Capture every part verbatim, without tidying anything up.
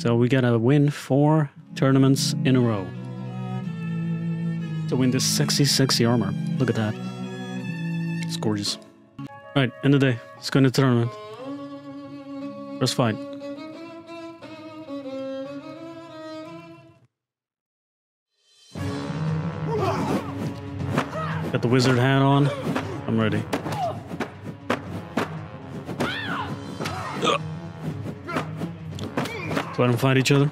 So we gotta win four tournaments in a row to win this sexy, sexy armor. Look at that. It's gorgeous. Right, end of the day. Let's go into the tournament. First fight. Got the wizard hat on. I'm ready. Let's let them fight each other.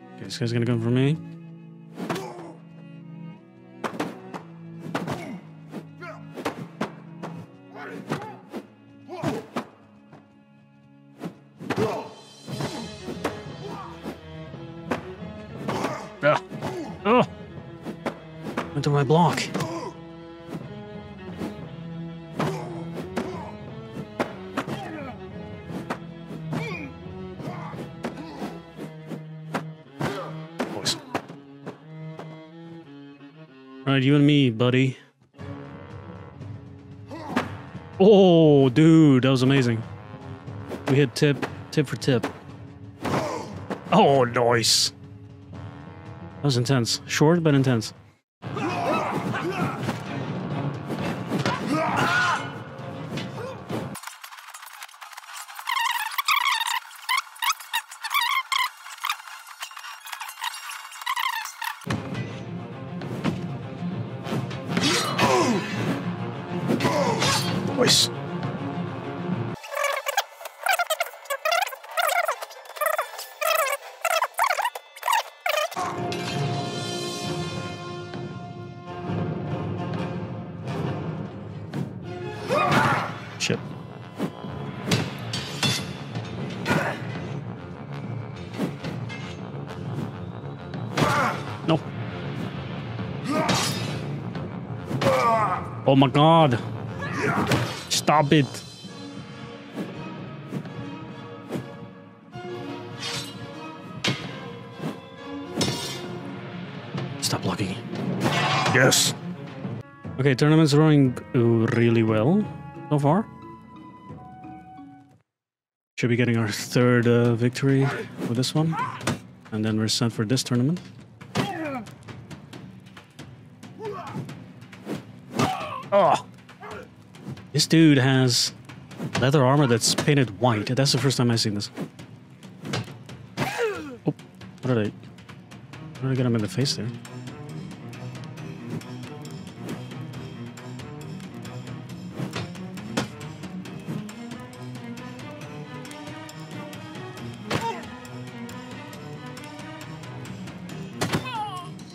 Okay, this guy's gonna come for me. My block. Boys. Alright, you and me, buddy. Oh, dude, that was amazing. We hit tip, tip for tip. Oh, nice. That was intense. Short, but intense. Shit. No. Oh my god. Stop it. Stop blocking. Yes. Okay, tournament's running really well so far. Should be getting our third uh, victory with this one. And then we're set for this tournament. Oh! This dude has leather armor that's painted white. That's the first time I've seen this. Oh, what did I... How did I get him in the face there?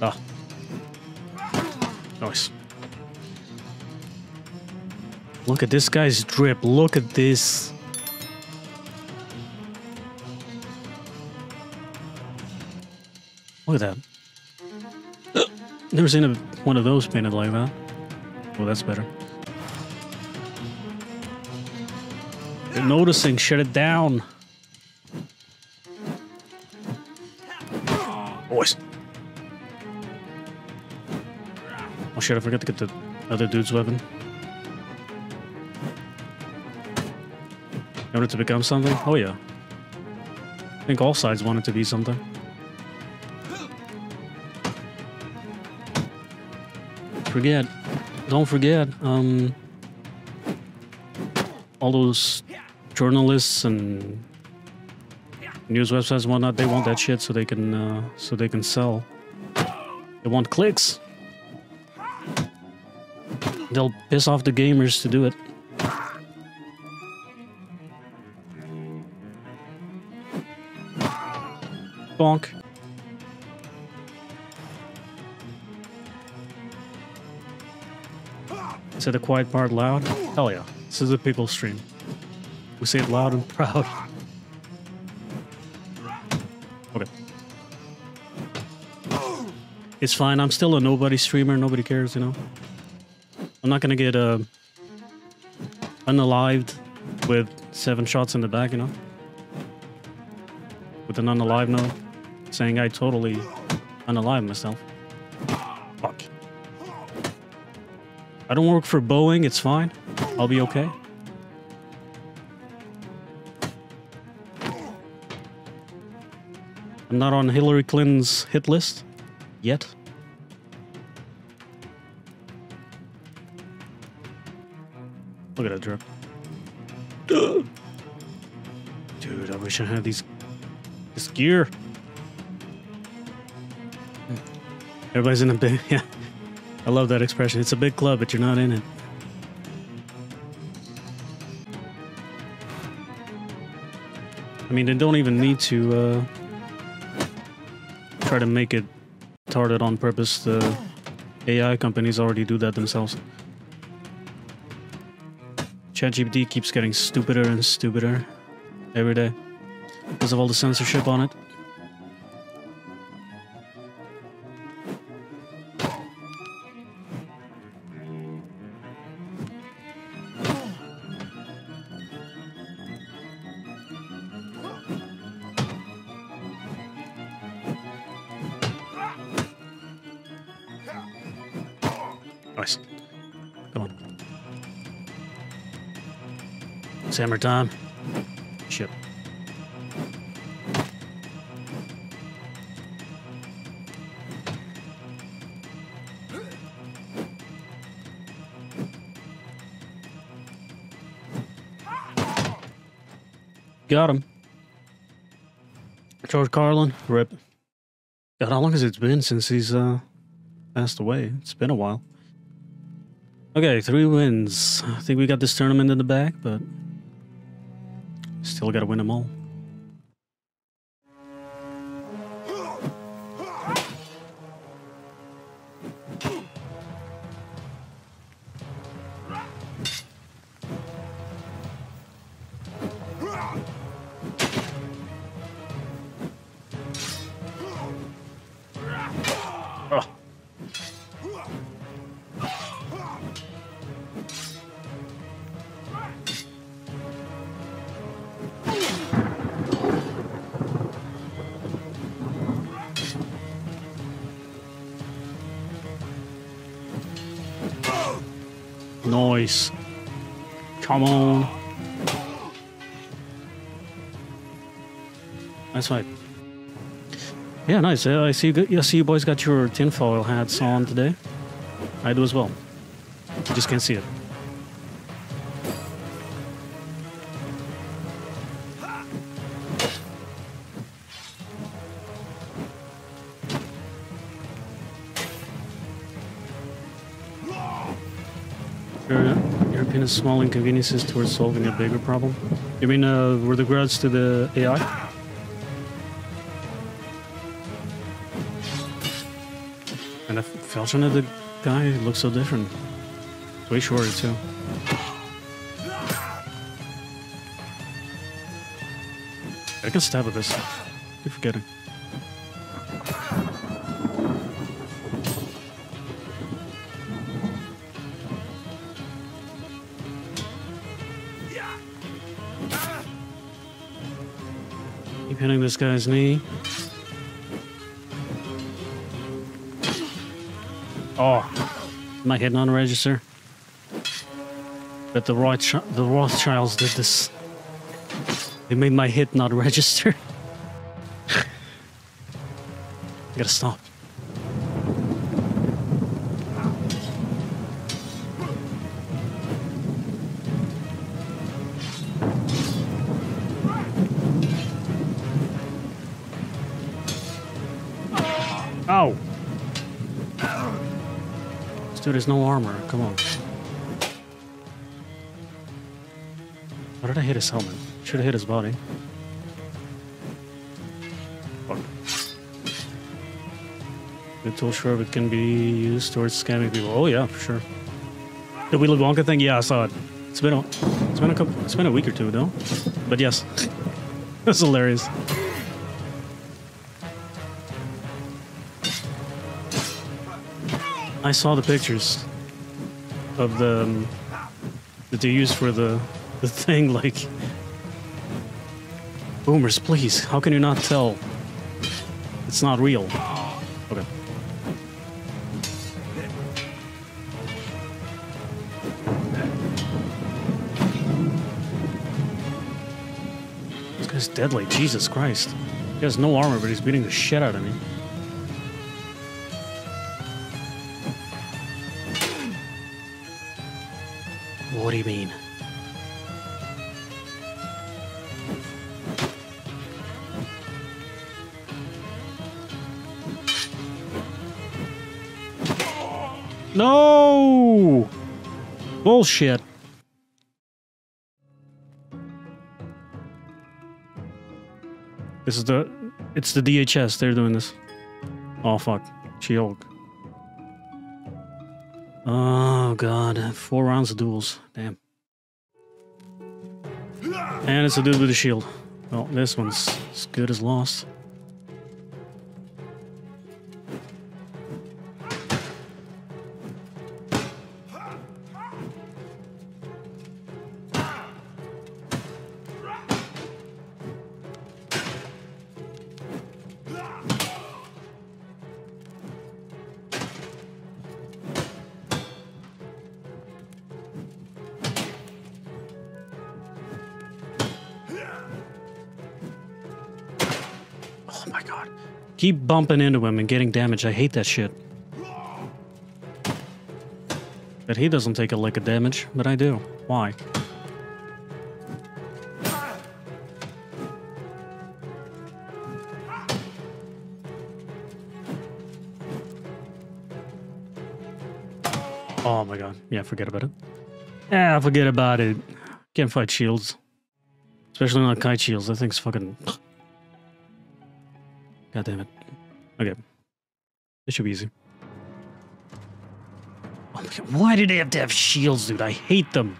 Ah. Nice. Look at this guy's drip. Look at this. Look at that. Never seen a, one of those painted like that. Well, that's better. They're noticing. Shut it down. Boys. Oh shit, I forgot to get the other dude's weapon. In order to become something? Oh yeah. I think all sides want it to be something. Forget. Don't forget, um... all those journalists and news websites and whatnot, they want that shit so they can, uh, so they can sell. They want clicks. They'll piss off the gamers to do it. Bonk. Say the quiet part loud. Hell yeah. This is a pickle stream. We say it loud and proud. Okay. It's fine. I'm still a nobody streamer. Nobody cares, you know. I'm not gonna get uh, unalived with seven shots in the back, you know? With an unalive note saying I totally unalive myself. Fuck. I don't work for Boeing, it's fine. I'll be okay. I'm not on Hillary Clinton's hit list yet. Look at that drip. Dude, I wish I had these this gear. Everybody's in a big, yeah. I love that expression. It's a big club, but you're not in it. I mean, they don't even need to uh, try to make it retarded on purpose. The A I companies already do that themselves. ChatGPT keeps getting stupider and stupider every day because of all the censorship on it. Hammer time. Shit. Got him. George Carlin. Rip. God, how long has it been since he's uh passed away? It's been a while. Okay, three wins. I think we got this tournament in the bag, but still gotta win them all. Come on. That's right. Yeah, nice. Uh, I see you, I see you boys got your tinfoil hats on today. I do as well. You just can't see it. Small inconveniences towards solving a bigger problem. You mean uh, with regards to the A I? And I fortunate the guy looks so different. Way shorter too. I can stab at this. You're forgetting. Hitting this guy's knee. Oh, am I hitting on the register? But the Roth the Rothschilds did this. They made my hit not register. I gotta stop. Dude, there's no armor. Come on. Why did I hit his helmet? Should have hit his body. Fuck. The tool shroud can be used towards scamming people. Oh yeah, for sure. The Willy Wonka thing? Yeah, I saw it. It's been a, it's been a couple, it's been a week or two though. But yes, that's hilarious. I saw the pictures of the um, that they used for the the thing. Like, boomers, please. How can you not tell? It's not real. Okay. This guy's deadly. Jesus Christ. He has no armor, but he's beating the shit out of me. What do you mean? No! Bullshit. This is the... It's the D H S. They're doing this. Oh, fuck. She-Hulk. Oh, God. Four rounds of duels. Damn. And it's a dude with a shield. Well, this one's as good as lost. Keep bumping into him and getting damage. I hate that shit. But he doesn't take a lick of damage, but I do. Why? Oh my god. Yeah, forget about it. Yeah, forget about it. Can't fight shields. Especially not kite shields. That thing's fucking... God damn it. Okay. This should be easy. Oh my god, why do they have to have shields, dude? I hate them.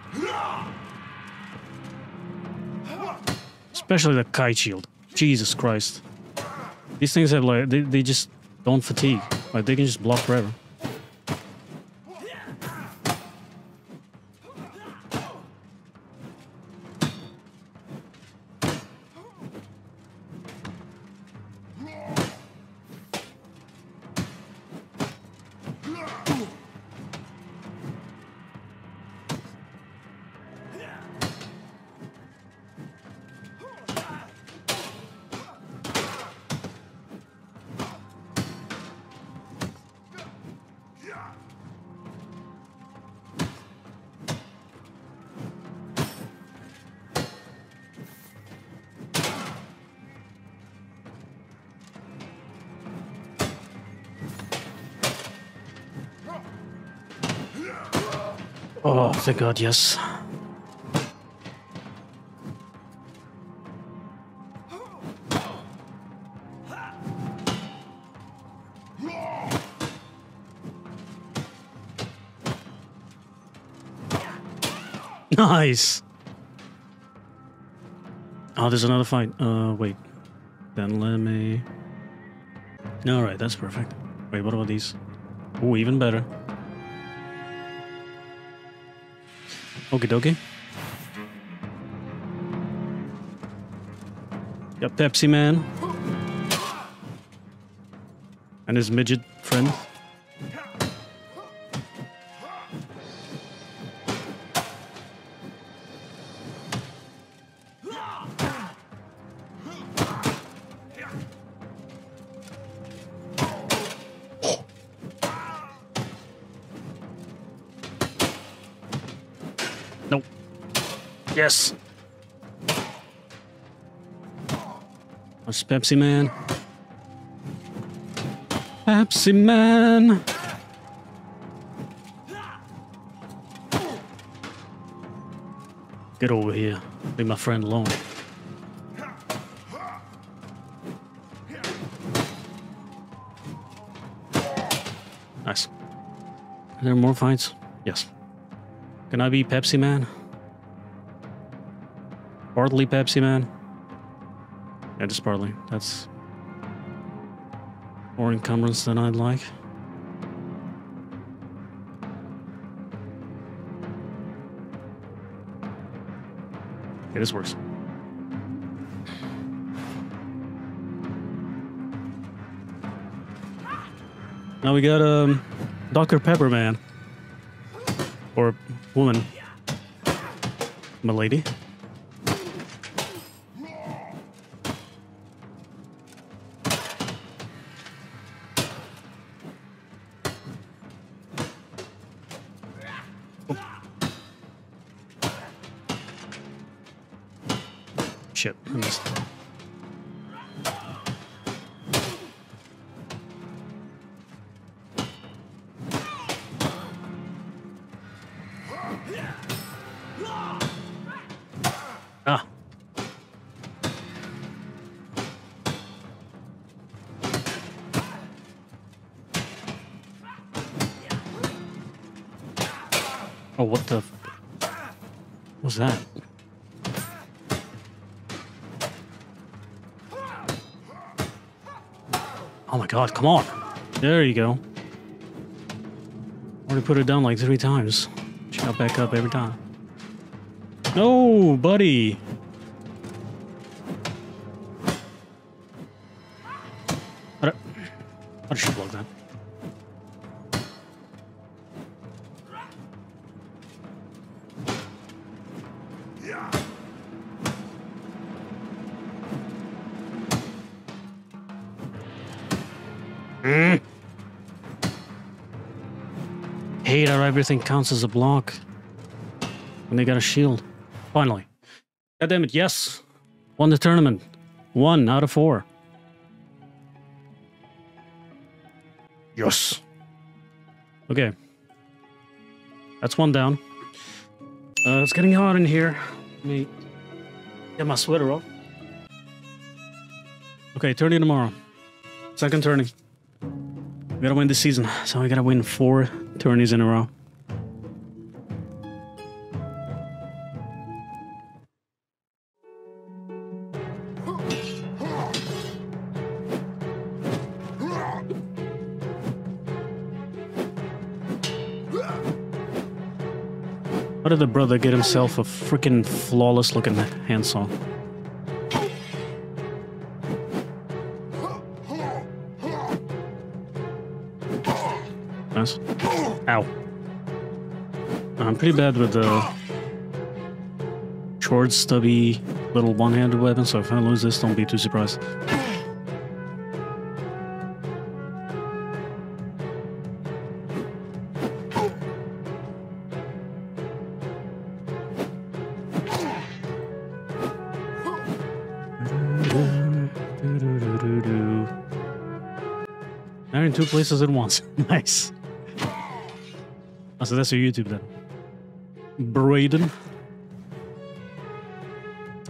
Especially the kite shield. Jesus Christ. These things have like, they, they just don't fatigue. Like, they can just block forever. Oh, thank God, yes. Nice! Oh, there's another fight. Uh, wait. Then let me... Alright, that's perfect. Wait, what about these? Ooh, even better. Okie dokie. Got Pepsi Man. And his midget friend. Yes. That's Pepsi Man. Pepsi Man. Get over here. Leave my friend alone. Nice. Are there more fights? Yes. Can I be Pepsi Man? Partly Pepsi Man. Yeah, just partly. That's more encumbrance than I'd like. Okay, this works. Now we got um, Doctor Pepper Man. Or woman. Milady. chip, please. Ah. Oh, what the... What's that? Oh my god, come on! There you go. Already put it down like three times. Shot back up every time. No, buddy! How did, how did she block that? Mm. Hate how everything counts as a block when they got a shield. Finally. God damn it, yes! Won the tournament. One out of four. Yes. Okay. That's one down. Uh, it's getting hot in here. Let me get my sweater off. Okay, tourney tomorrow. Second tourney. We gotta win this season, so we gotta win four tourneys in a row. How did the brother get himself a freaking flawless looking handsaw? Ow. I'm pretty bad with the uh, short, stubby, little one-handed weapon, so if I lose this, don't be too surprised. I'm in two places at once. Nice. Oh, so that's your YouTube then. Braden.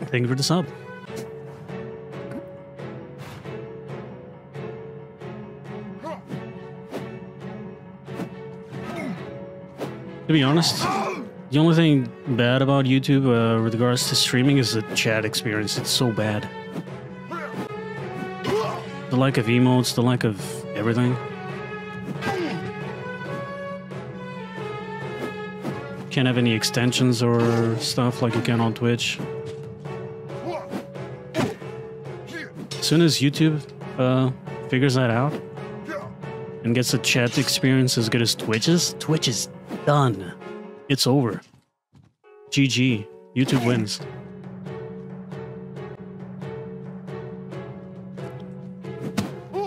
Thank you for the sub. To be honest, the only thing bad about YouTube uh, with regards to streaming is the chat experience. It's so bad. The lack of emotes, the lack of everything. Can't have any extensions or stuff like you can on Twitch. As soon as YouTube uh, figures that out and gets a chat experience as good as Twitch's, Twitch is done. It's over. G G. YouTube wins.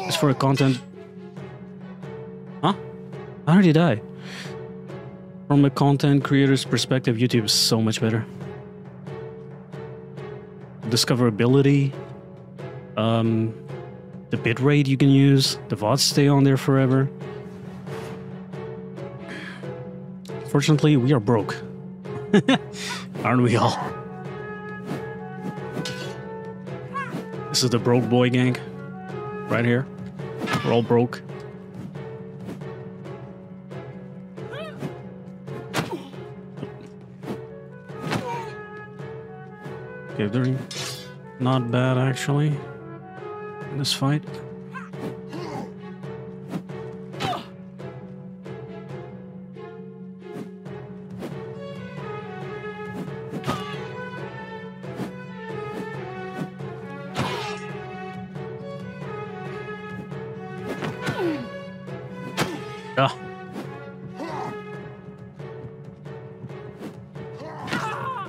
As for content... Huh? How did you die? From a content creator's perspective, YouTube is so much better. Discoverability, um, the bitrate you can use, the V O Ds stay on there forever. Fortunately, we are broke. Aren't we all? This is the broke boy gang. Right here. We're all broke. Okay, they're not bad actually in this fight. Ah.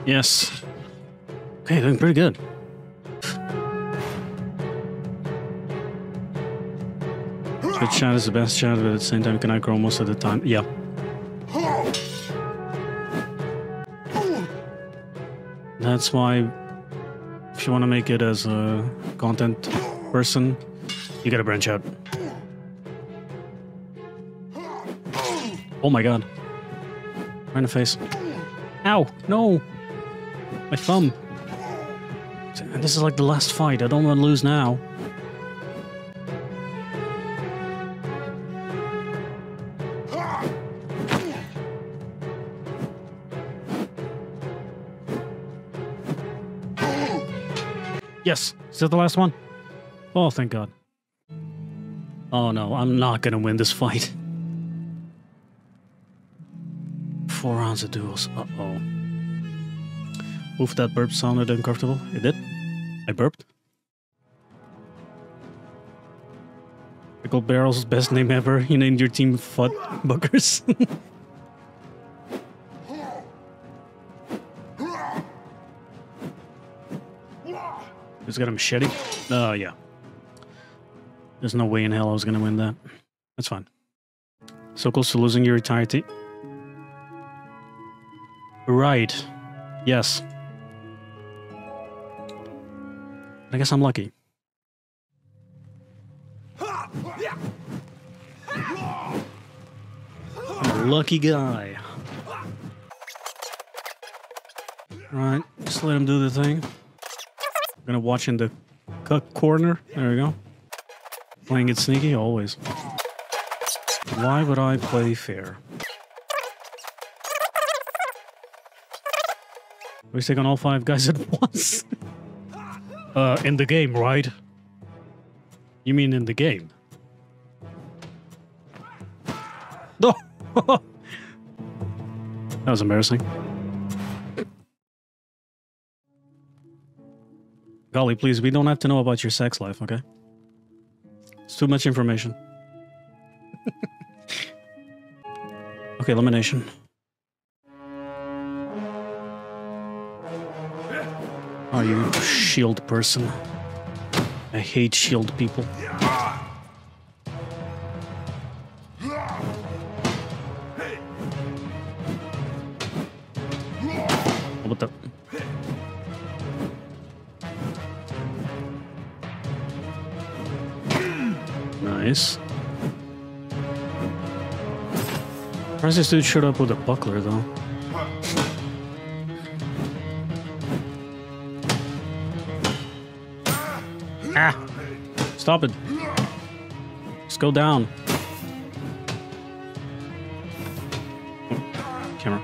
Yes. Okay, doing pretty good. Twitch chat is the best chat, but at the same time, can I grow most of the time? Yeah. That's why if you want to make it as a content person, you gotta branch out. Oh my god. Right in the face. Ow! No! My thumb. This is like the last fight. I don't want to lose now. Yes! Is that the last one? Oh, thank god. Oh no, I'm not gonna win this fight. Four rounds of duels. Uh-oh. Oof, that burp sounded uncomfortable. It did? I burped? Pickle Barrel's best name ever. You named your team Fud Buggers. Who's got a machete? Oh, uh, yeah. There's no way in hell I was gonna win that. That's fine. So close to losing your entirety. Right. Yes. I guess I'm lucky. I'm a lucky guy. Alright, just let him do the thing. I'm gonna watch in the cut corner. There we go. Playing it sneaky, always. Why would I play fair? We take on all five guys at once. Uh, in the game, right? You mean in the game? No! That was embarrassing. Golly, please, we don't have to know about your sex life, okay? It's too much information. Okay, elimination. Are you a shield person? I hate shield people. What the? Nice. Surprised this dude showed up with a buckler, though. Ah! Stop it. Just go down. Oh, camera.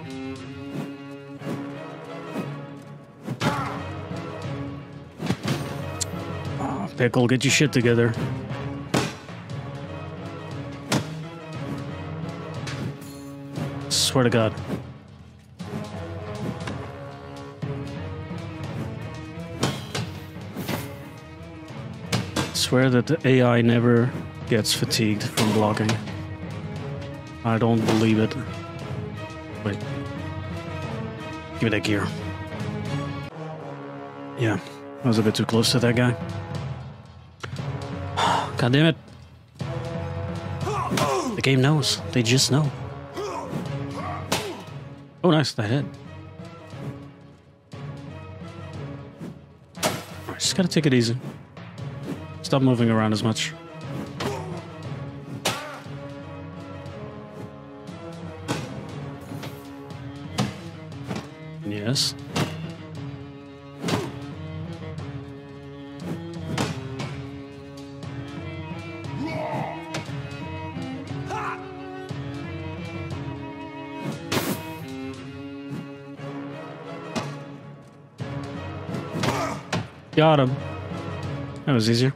Oh, Pickle, get your shit together. Swear to God. I swear that the A I never gets fatigued from blocking. I don't believe it. Wait. Give me that gear. Yeah, I was a bit too close to that guy. God damn it. The game knows. They just know. Oh, nice. That hit. I just gotta take it easy. Stop moving around as much. Yes. Got him. That was easier.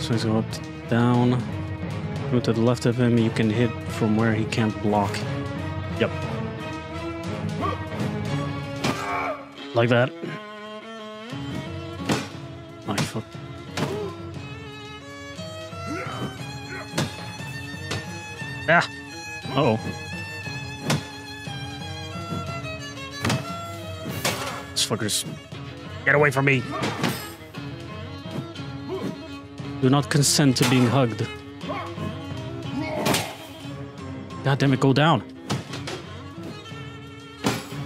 So he's going up, down, go to the left of him, you can hit from where he can't block. Yep. Like that. My fuck. Ah! Uh-oh. This fucker's Get away from me. Do not consent to being hugged. God damn it, go down.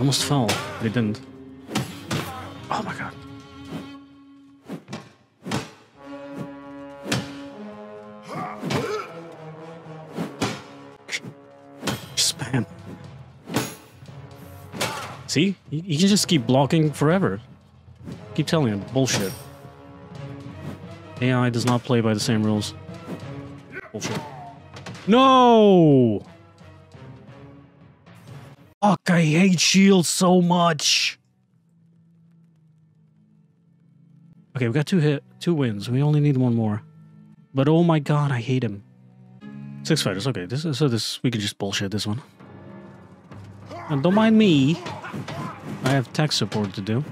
Almost fell, but it didn't. Oh my god. Spam. See? You can just keep blocking forever. Keep telling him bullshit. A I does not play by the same rules. Bullshit. No! Fuck, I hate shields so much. Okay, we got two hit, two wins. We only need one more. But oh my god, I hate him. Six fighters. Okay, this is, so this we can just bullshit this one. And don't mind me. I have tech support to do.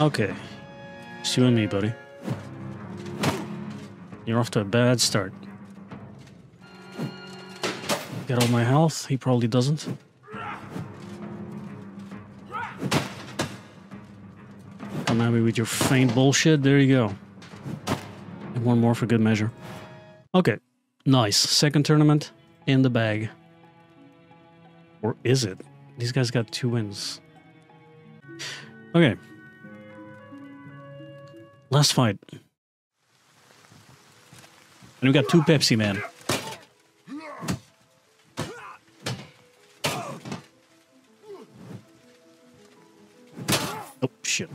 Okay, it's you and me, buddy. You're off to a bad start. Get all my health, he probably doesn't. Come at me with your faint bullshit, there you go. And one more for good measure. Okay, nice. Second tournament in the bag. Or is it? These guys got two wins. Okay. Last fight. And we got two Pepsi Man. Oh, shit.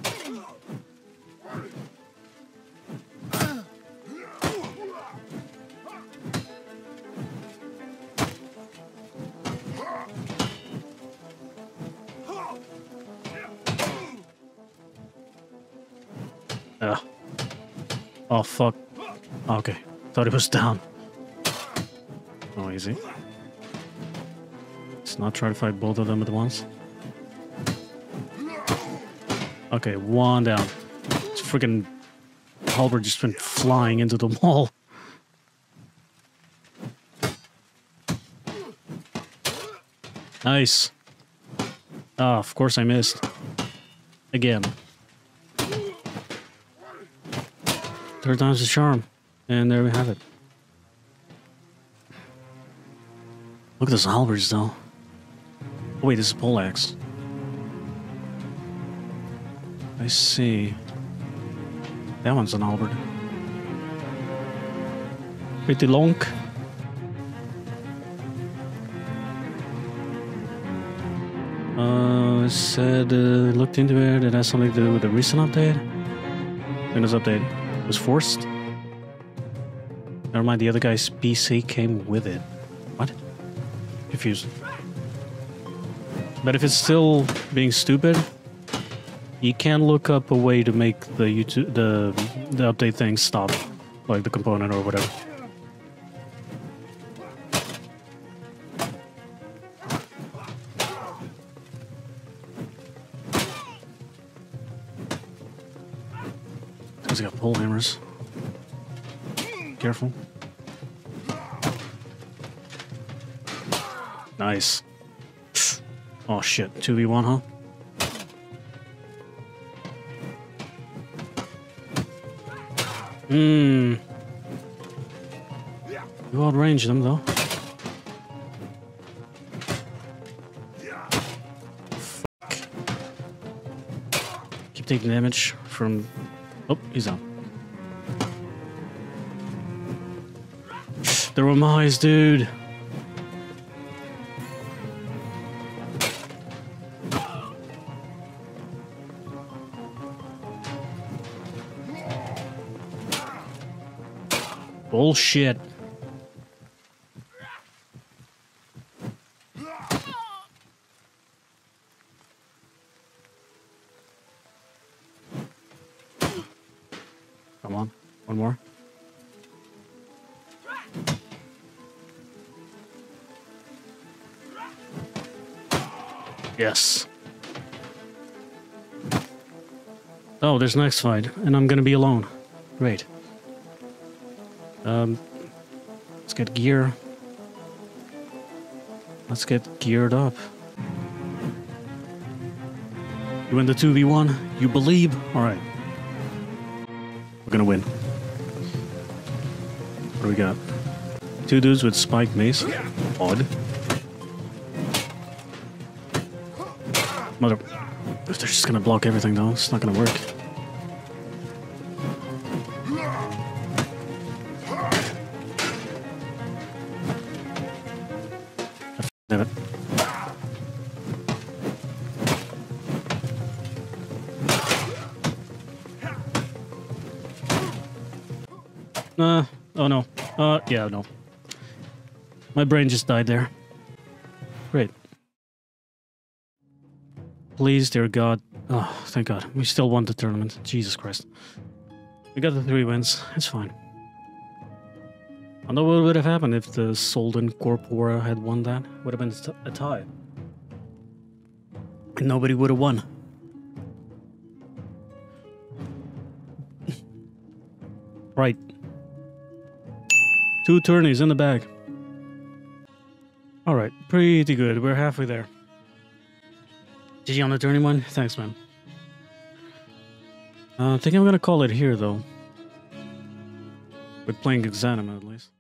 Ah. Oh, fuck. Okay. Thought it was down. Oh, easy. Let's not try to fight both of them at once. Okay, one down. This freaking halberd just went flying into the wall. Nice. Ah, of course I missed. Again. Third time's the charm, and there we have it. Look at those halberds, though. Oh, wait, this is poleaxe. I see. That one's an halberd. Pretty long. Uh, it said, uh, looked into it. It has something to do with the recent update. Windows update. Was forced. Never mind, the other guy's P C came with it. What? Confused. But if it's still being stupid, you can look up a way to make the YouTube the the update thing stop, like the component or whatever. He's got pole hammers. Careful. Nice. Oh shit, two v one, huh? Hmm. You outranged them though. Fuck. Keep taking damage from... Oh, he's out. The remise, dude. Bullshit. Come on. One more. Yes. Oh, there's next fight, and I'm gonna be alone. Great. Um, let's get gear. Let's get geared up. You win the two v one. You believe. All right. We're gonna win. What do we got? Two dudes with spiked mace. Odd. Mother... If they're just gonna block everything, though, it's not gonna work. Damn it. Uh, oh no. Uh, yeah, no. My brain just died there. Great. Please, dear God. Oh, thank God. We still won the tournament. Jesus Christ. We got the three wins. It's fine. I know what would have happened if the Soldan Corpora had won that. Would have been a tie. And nobody would have won. Right. Two tourneys in the bag. Alright, pretty good. We're halfway there. G G on the tourney one? Thanks, man. Uh, I think I'm gonna call it here, though. With playing Xanima, at least.